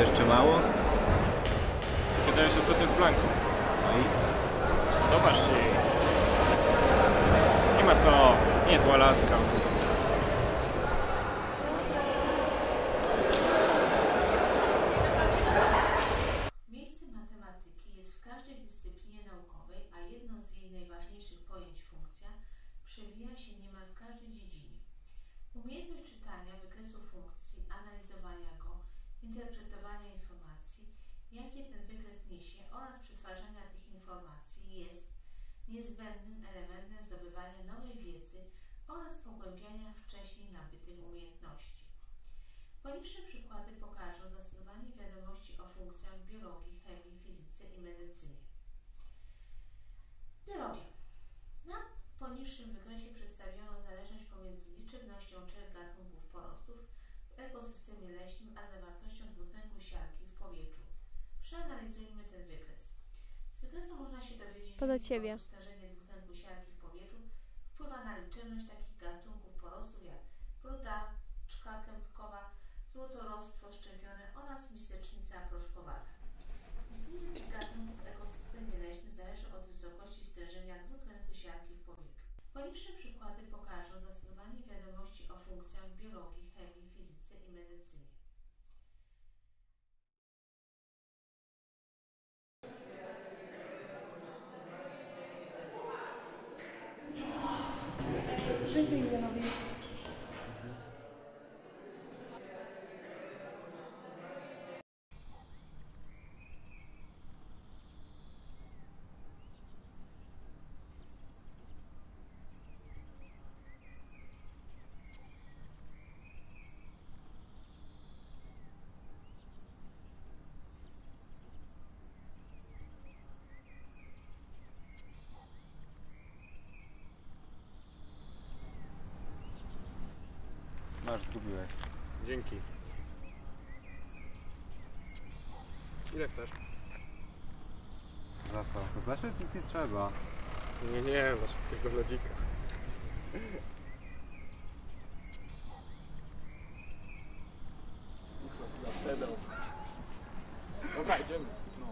jeszcze mało. Ty dajesz ostatnio z blanką. No i? Podobasz się jej. Nie ma co, niezła laska. Miejsce matematyki jest w każdej dyscyplinie naukowej, a jedną z jej najważniejszych pojęć funkcja przewija się niemal w każdej dziedzinie. Umiejętność czytania wykresu funkcji, analizowania go, interpretowania informacji, jakie ten wykres niesie oraz przetwarzania tych informacji jest niezbędnym elementem zdobywania nowej wiedzy oraz pogłębiania wcześniej nabytych umiejętności. Poniższe przykłady pokażą zastosowanie wiadomości o funkcjach w biologii, chemii, fizyce i medycynie. Biologia. Na poniższym wykresie przedstawiono zależność pomiędzy liczebnością 3 gatunków porostów w ekosystemie leśnym a zawartością dwutlenku siarki w powietrzu. Przeanalizujmy ten wykres. Z wykresu można się dowiedzieć, że stężenie dwutlenku siarki w powietrzu wpływa na liczebność takich gatunków porostów jak brudaczka kępkowa, złotorost proszczepiony oraz misecznica proszkowata. Istnienie tych gatunków w ekosystemie leśnym zależy od wysokości stężenia dwutlenku siarki w powietrzu. Poniższe przykłady pokażą zastosowanie wiadomości o funkcjach w biologii, chemii, fizyce i medycynie. Zgubiłem. Dzięki. Ile chcesz? Za co? Co zaszyb? Nic nie trzeba. Nie, za szybkiego lodzika. Dobra, idziemy. No.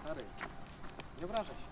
Stary. Nie obrażaj się.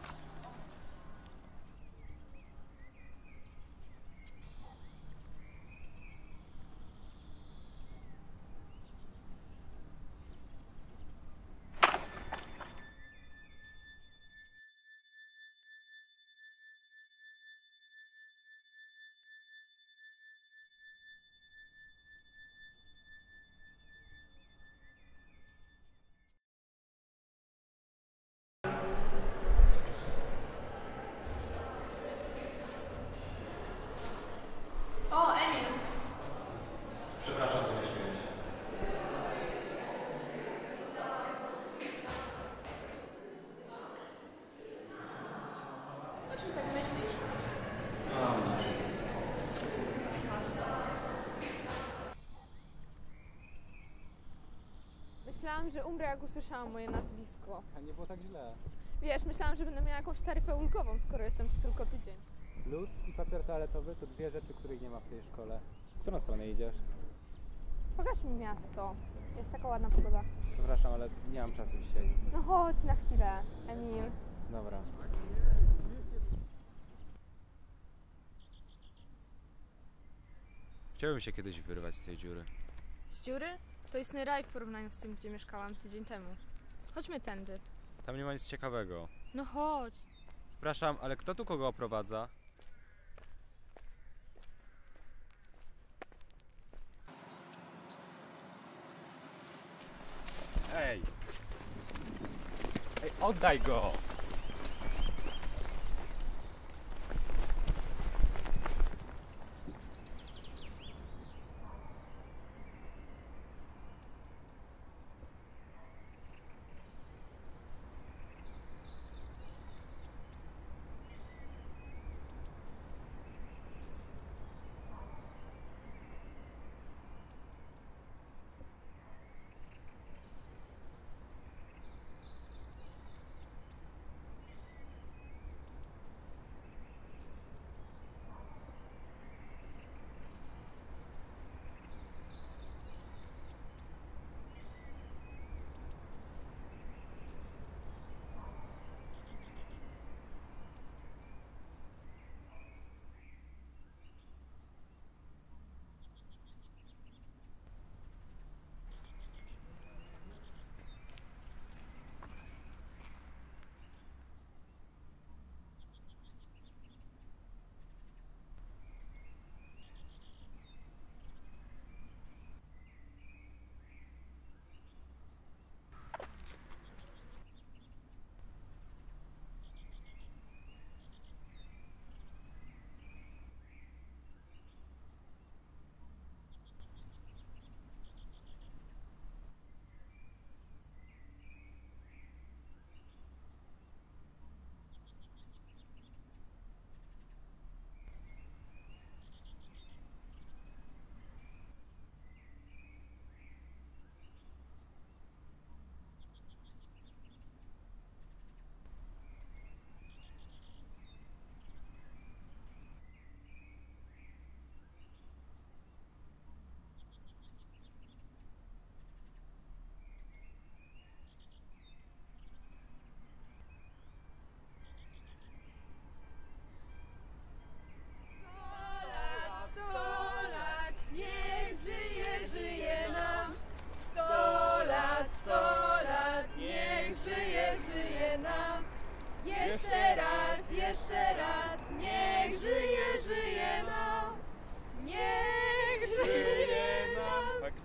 Myślałam, że umrę, jak usłyszałam moje nazwisko. A nie było tak źle. Wiesz, myślałam, że będę miała jakąś taryfę ulgową, skoro jestem tu tylko tydzień. Luz i papier toaletowy to dwie rzeczy, których nie ma w tej szkole. W którą stronę idziesz? Pokaż mi miasto. Jest taka ładna pogoda. Przepraszam, ale nie mam czasu dzisiaj. No chodź na chwilę, Emil. Dobra. Chciałbym się kiedyś wyrwać z tej dziury. Z dziury? To istny raj w porównaniu z tym, gdzie mieszkałam tydzień temu. Chodźmy tędy. Tam nie ma nic ciekawego. No chodź. Przepraszam, ale kto tu kogo oprowadza? Ej! Ej, oddaj go!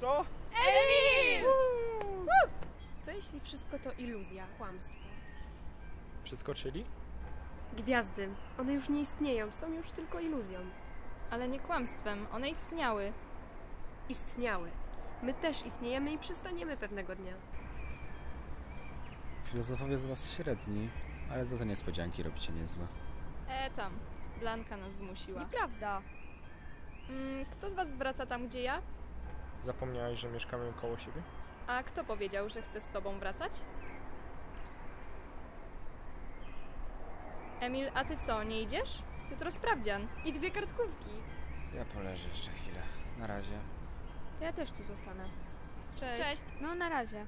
to... Emil! Co jeśli wszystko to iluzja, kłamstwo? Wszystko, czyli? Gwiazdy. One już nie istnieją, są już tylko iluzją. Ale nie kłamstwem, one istniały. Istniały. My też istniejemy i przystaniemy pewnego dnia. Filozofowie z was średni, ale za to niespodzianki robicie niezłe. Tam. Blanka nas zmusiła. Nieprawda. Kto z was wraca tam, gdzie ja? Zapomniałeś, że mieszkamy koło siebie? A kto powiedział, że chce z tobą wracać? Emil, a ty co, nie idziesz? Jutro sprawdzian. I 2 kartkówki. Ja poleżę jeszcze chwilę. Na razie. To ja też tu zostanę. Cześć. Cześć. No, na razie.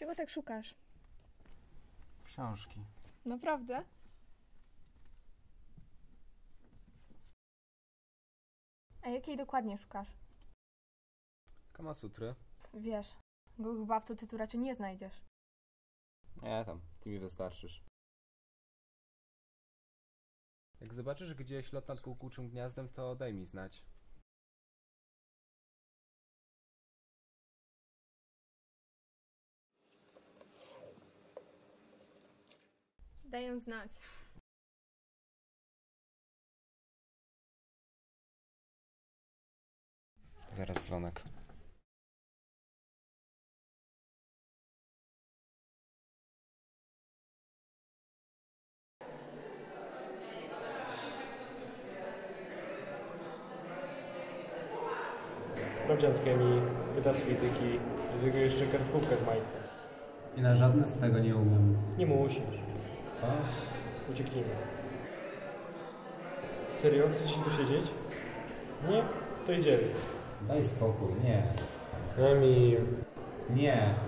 Czego tak szukasz? Książki. Naprawdę? A jakiej dokładnie szukasz? Kama Sutry. Wiesz, gołych bab to ty tu raczej nie znajdziesz. Nie tam, ty mi wystarczysz. Jak zobaczysz gdzieś lot nad kukułczym gniazdem, to daj mi znać. Daję znać. Zaraz dzwonek. Sprawdzian z chemii, pyta z fizyki, do tego jeszcze kartkówkę z majcem. I na żadne z tego nie umiem. Nie musisz. Co? Ucieknijmy. Serio? Chcesz się tu siedzieć? Nie? To idziemy. Daj spokój, nie. Emi... Nie.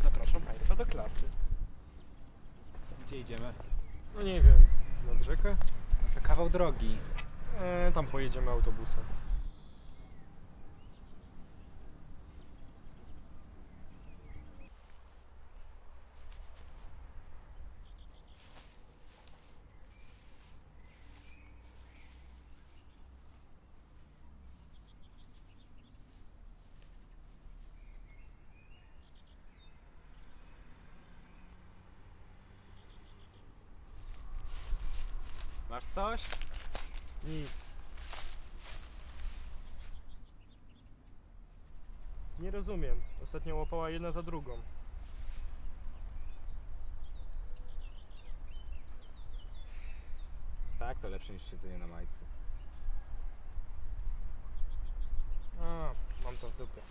Zapraszam Państwa do klasy. Gdzie idziemy? No nie wiem, nad rzekę? No to kawał drogi. Tam pojedziemy autobusem. Masz coś? Nic. Nie rozumiem. Ostatnio łapała jedna za drugą. Tak, to lepsze niż siedzenie na majce. A, mam to w dupie.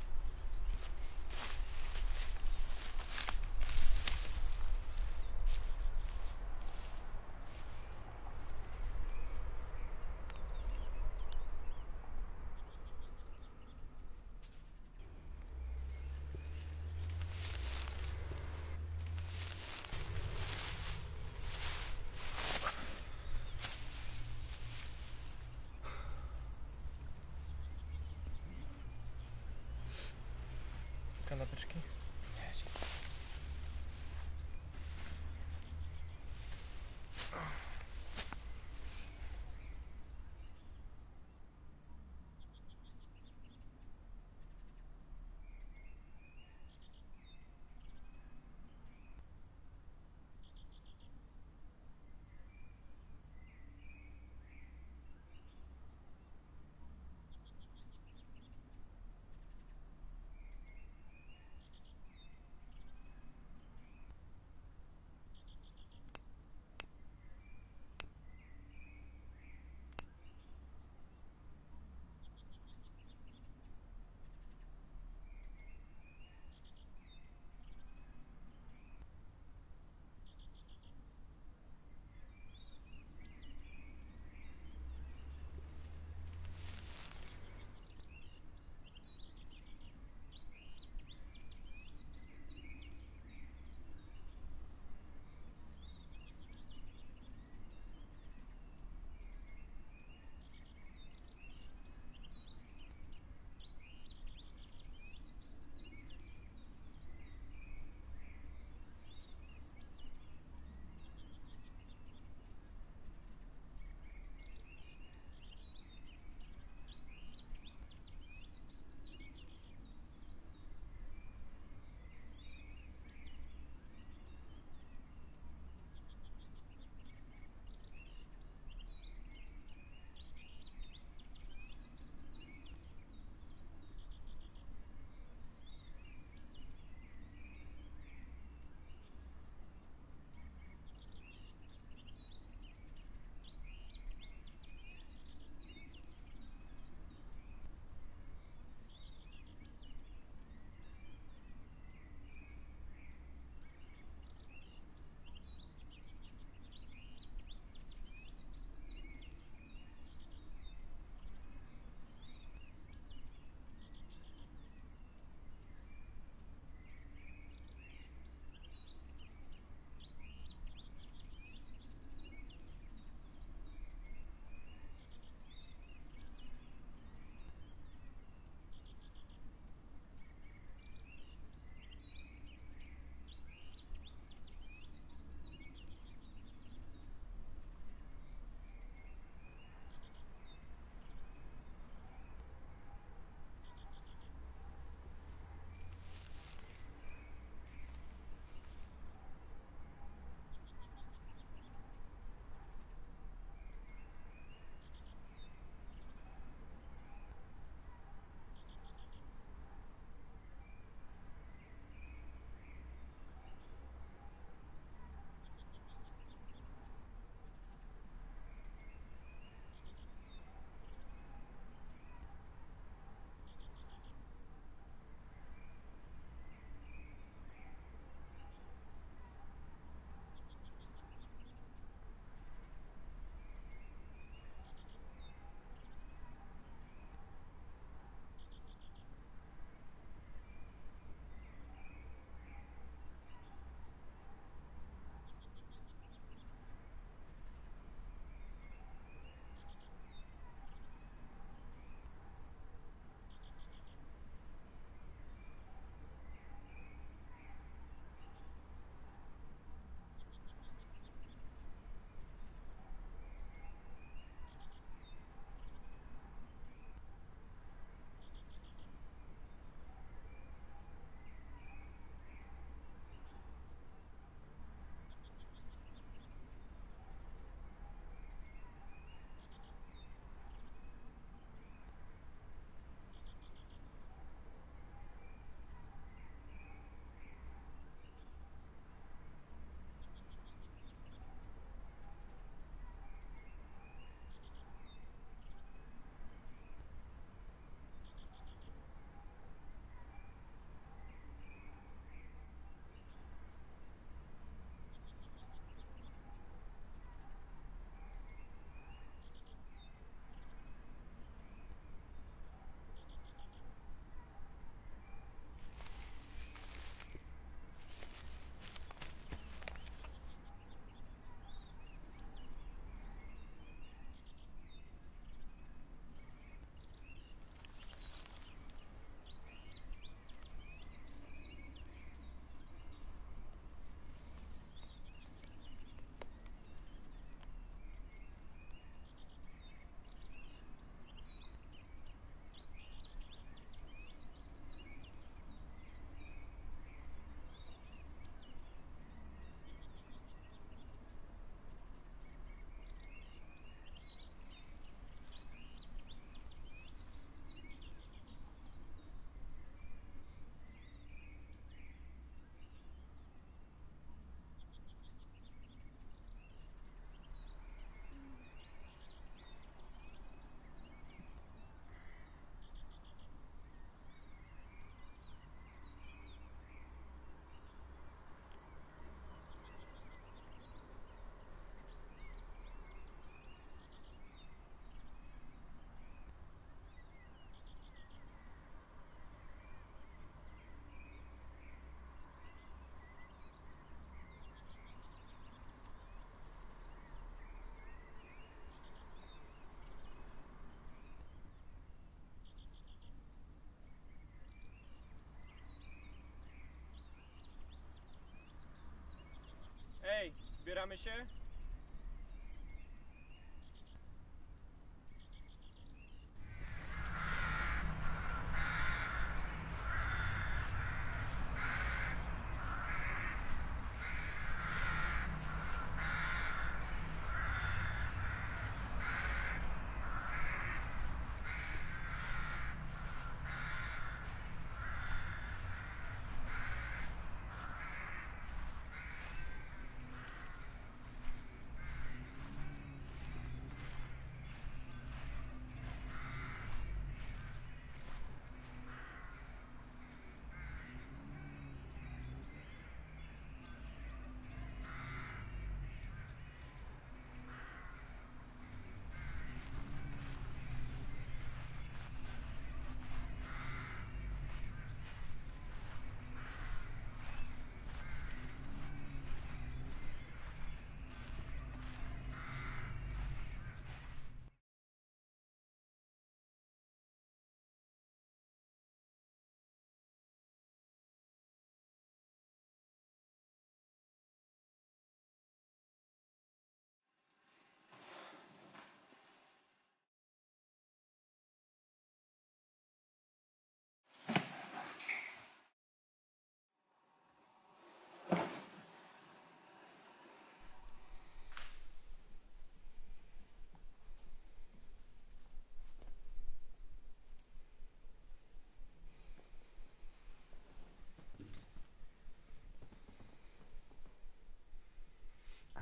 Zabieramy się.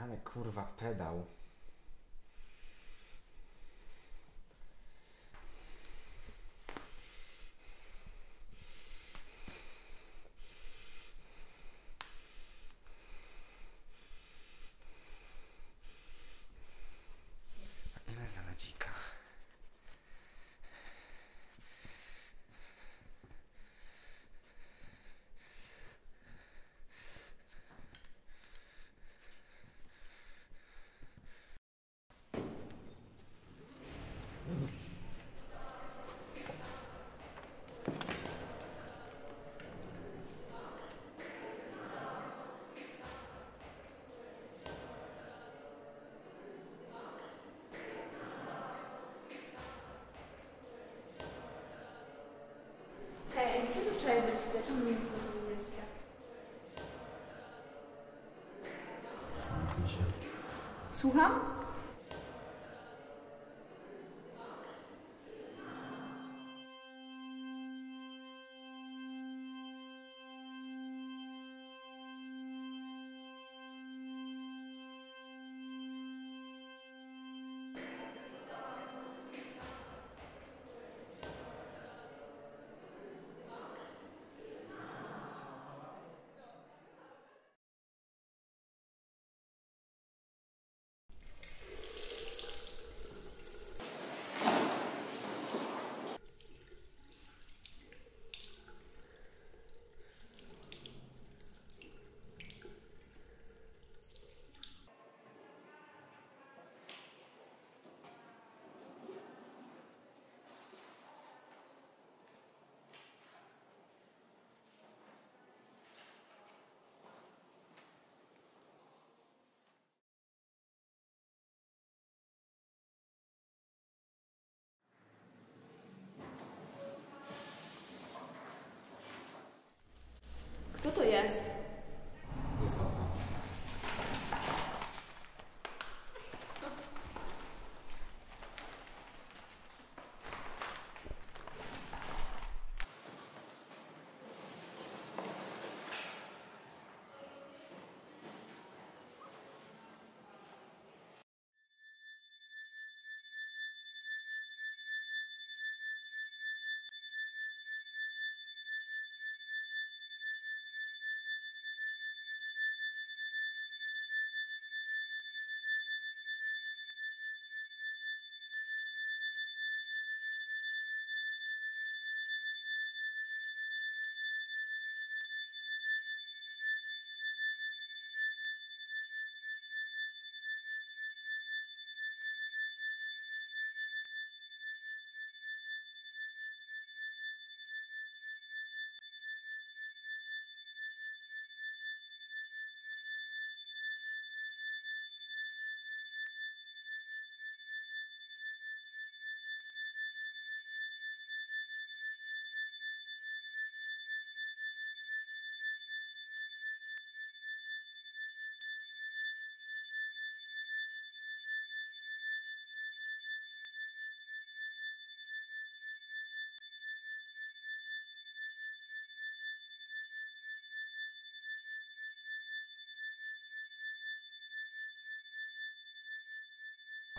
Ale kurwa pedał. Ile za ladzika? Co to wczoraj byliście? Czemu mi nic nie powiedzieliście? Zamknij się. Słucham? Co to jest? Zostaw to.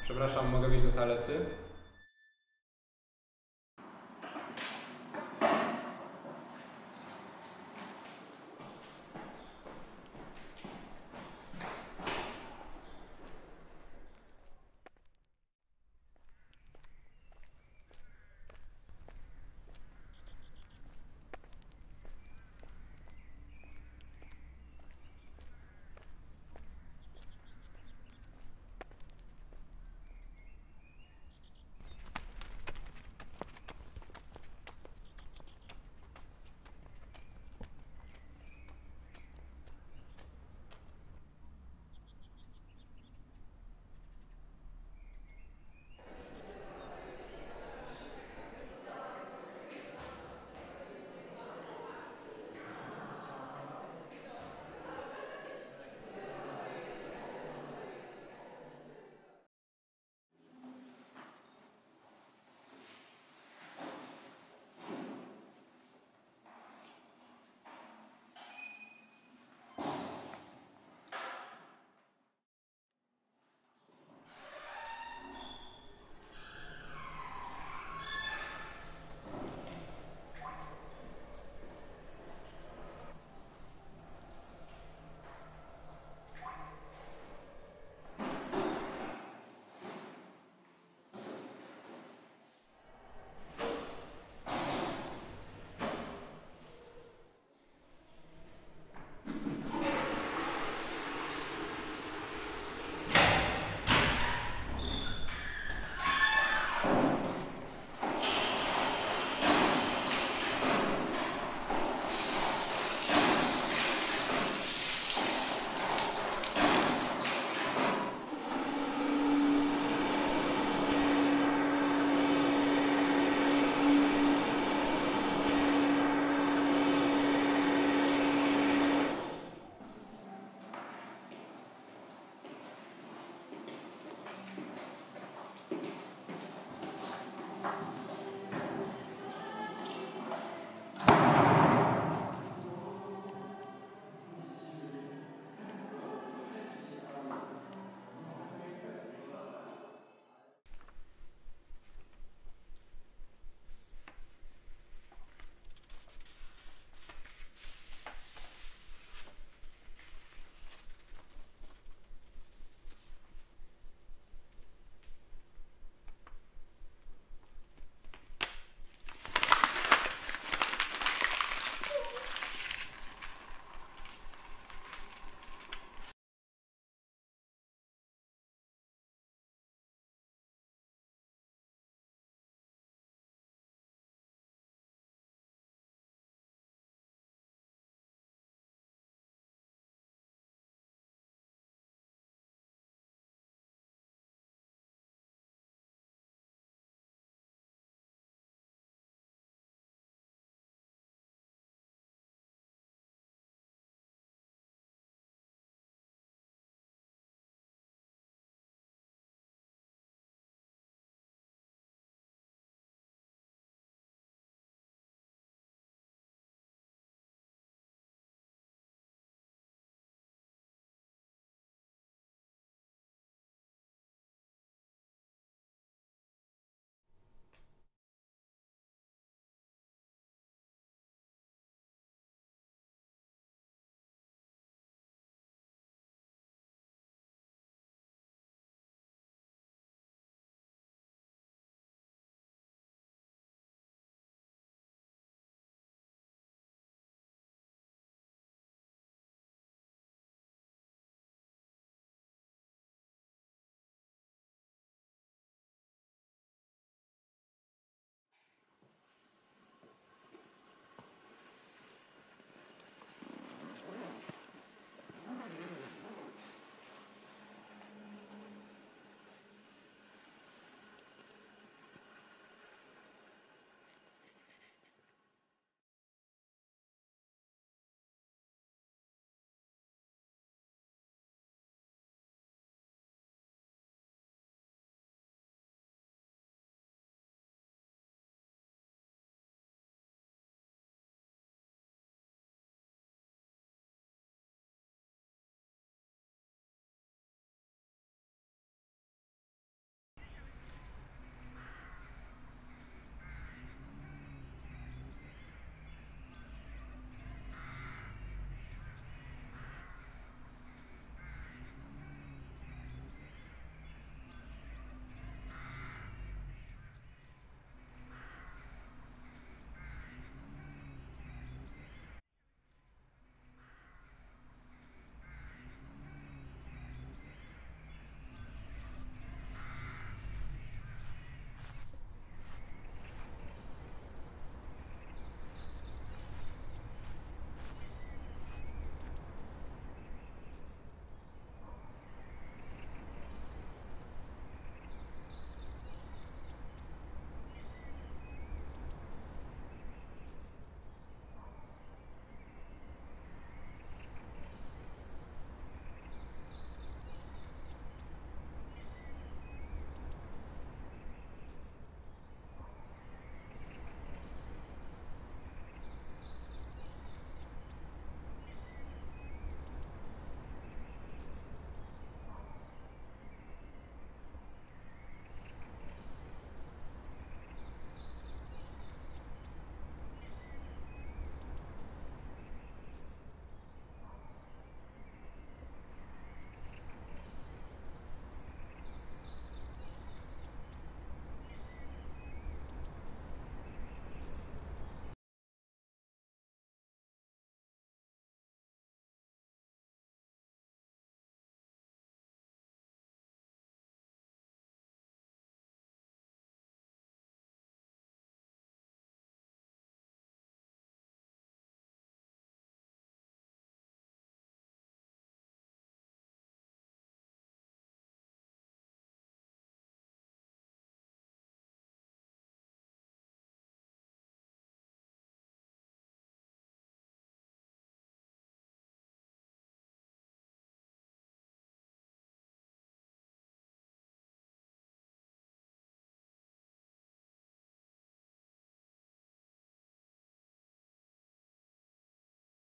Przepraszam, mogę iść do toalety?